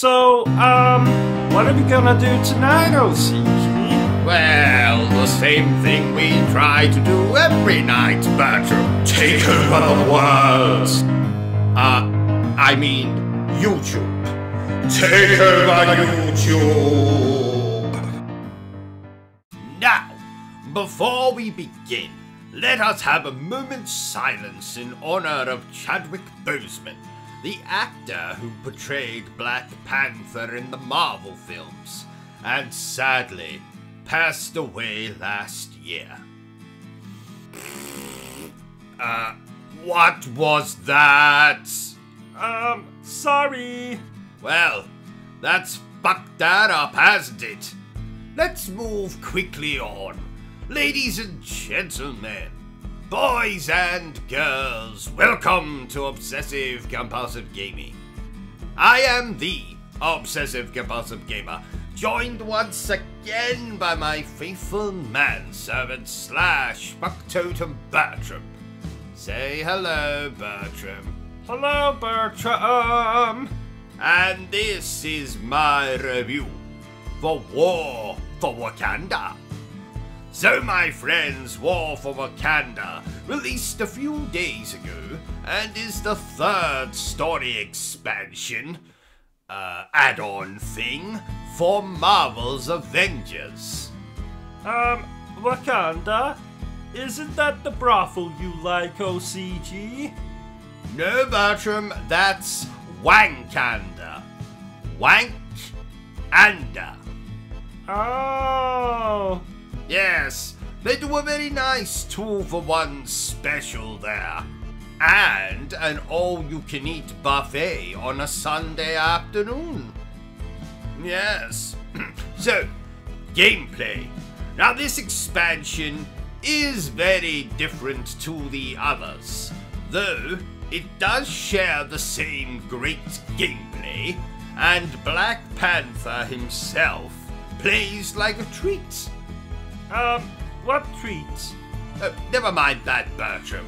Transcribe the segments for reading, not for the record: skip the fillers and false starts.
So, what are we gonna do tonight, OCG? Well, the same thing we try to do every night, Bertram. Take her by the words. I mean, YouTube. Take her by YouTube. Now, before we begin, let us have a moment's silence in honor of Chadwick Boseman, the actor who portrayed Black Panther in the Marvel films, and sadly, passed away last year. What was that? Sorry. Well, that's fucked that up, hasn't it? Let's move quickly on. Ladies and gentlemen, boys and girls, welcome to Obsessive Compulsive Gaming. I am the Obsessive Compulsive Gamer, joined once again by my faithful manservant slash Bucktotum Bertram. Say hello, Bertram. Hello, Bertram. And this is my review for War for Wakanda. So my friends, War for Wakanda released a few days ago and is the third story expansion, add-on thing, for Marvel's Avengers. Wakanda? Isn't that the brothel you like, OCG? No, Bertram, that's Wankanda. Wankanda. Oh. Yes, they do a very nice 2-for-1 special there, and an all-you-can-eat buffet on a Sunday afternoon. Yes. So, gameplay. Now this expansion is very different to the others, though it does share the same great gameplay, and Black Panther himself plays like a treat. What treat? Never mind that, Bertram.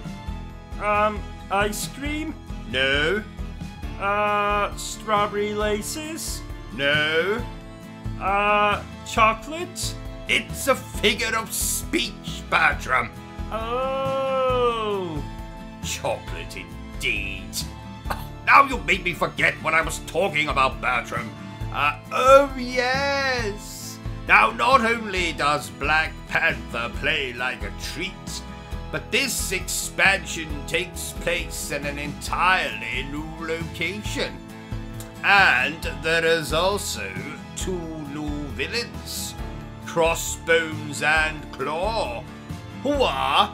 Ice cream? No. Strawberry laces? No. Chocolate? It's a figure of speech, Bertram. Oh. Chocolate indeed. Now you made me forget what I was talking about, Bertram. Oh yes. Now, not only does Black Panther play like a treat, but this expansion takes place in an entirely new location. And there is also 2 new villains, Crossbones and Claw, who are,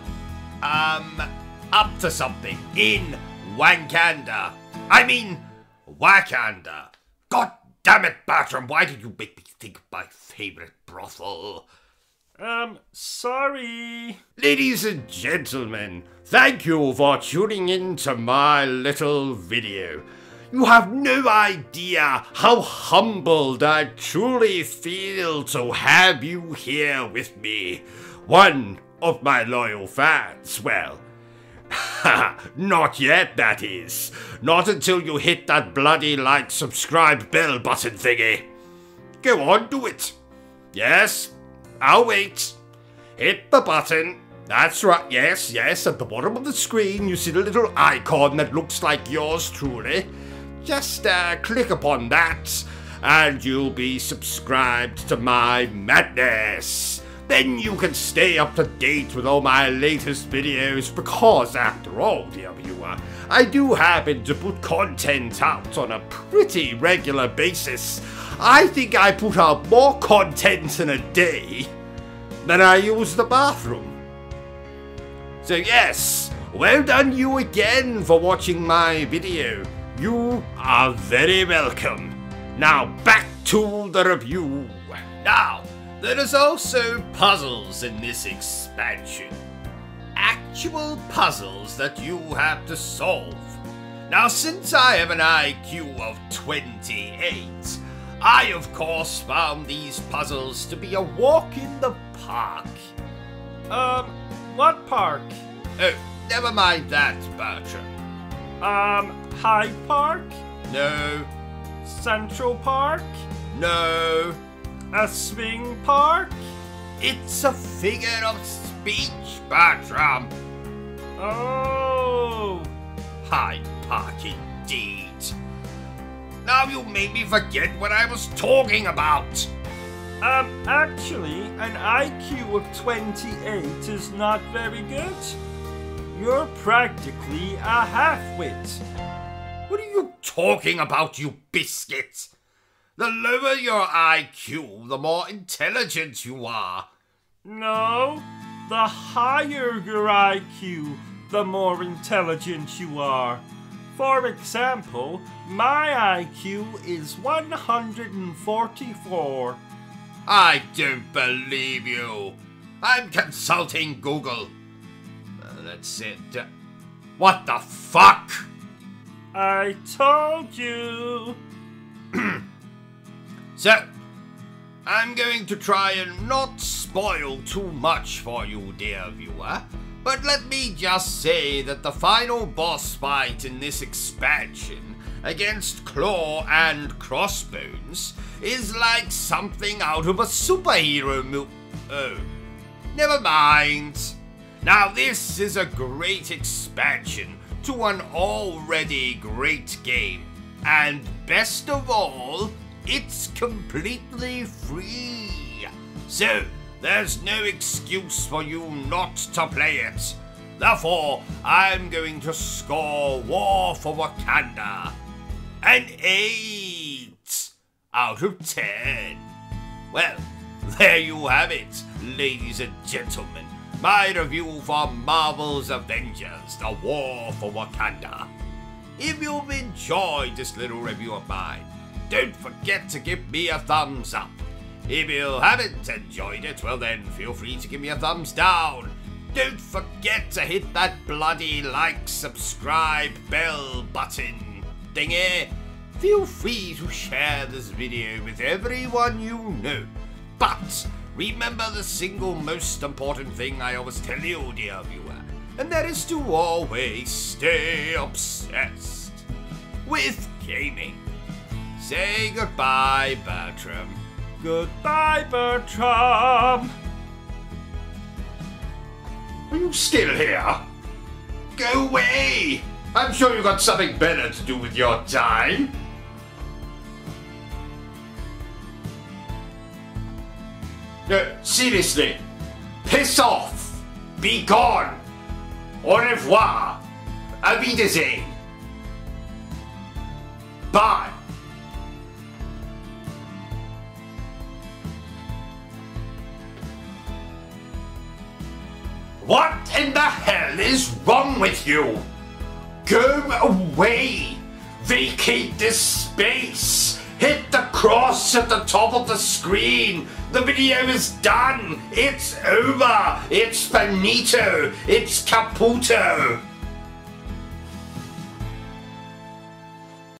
up to something in Wakanda. I mean, Wakanda. God damn it, Bertram, why did you make me think of my favorite brothel? Sorry. Ladies and gentlemen, thank you for tuning in to my little video. You have no idea how humbled I truly feel to have you here with me. One of my loyal fans, well, not yet, that is. Not until you hit that bloody like, subscribe, bell button thingy. Go on, do it. Yes, I'll wait. Hit the button. That's right, yes, yes. At the bottom of the screen, you see the little icon that looks like yours truly. Just click upon that, and you'll be subscribed to my madness. Then you can stay up to date with all my latest videos, because after all, dear viewer, I do happen to put content out on a pretty regular basis. I think I put out more content in a day than I use the bathroom. So yes, well done you again for watching my video. You are very welcome. Now back to the review. Now, there is also puzzles in this expansion. Actual puzzles that you have to solve. Now since I have an IQ of 28, I of course found these puzzles to be a walk in the park. What park? Oh, never mind that, Bertram. Hyde Park? No. Central Park? No. A swing park? It's a figure of speech, Bertram. Oh. Hyde Park indeed. Now you made me forget what I was talking about. Actually, an IQ of 28 is not very good. You're practically a halfwit. What are you talking about, you biscuit? The lower your IQ, the more intelligent you are. No, the higher your IQ, the more intelligent you are. For example, my IQ is 144. I don't believe you. I'm consulting Google. That's it. What the fuck? I told you. So, I'm going to try and not spoil too much for you, dear viewer. But let me just say that the final boss fight in this expansion against Claw and Crossbones is like something out of a superhero movie. Oh, never mind. Now this is a great expansion to an already great game. And best of all, it's completely free. So, there's no excuse for you not to play it. Therefore, I'm going to score War for Wakanda an 8 out of 10. Well, there you have it, ladies and gentlemen. My review for Marvel's Avengers, The War for Wakanda. If you've enjoyed this little review of mine, don't forget to give me a thumbs up. If you haven't enjoyed it, well then, feel free to give me a thumbs down. Don't forget to hit that bloody like, subscribe, bell button thingy. Feel free to share this video with everyone you know. But remember the single most important thing I always tell you, dear viewer, and that is to always stay obsessed with gaming. Say goodbye, Bertram. Goodbye, Bertram! Are you still here? Go away! I'm sure you've got something better to do with your time. No, seriously. Piss off! Be gone! Au revoir! Auf Wiedersehen! Bye! What in the hell is wrong with you? Go away! Vacate this space! Hit the cross at the top of the screen! The video is done! It's over! It's finito! It's caputo!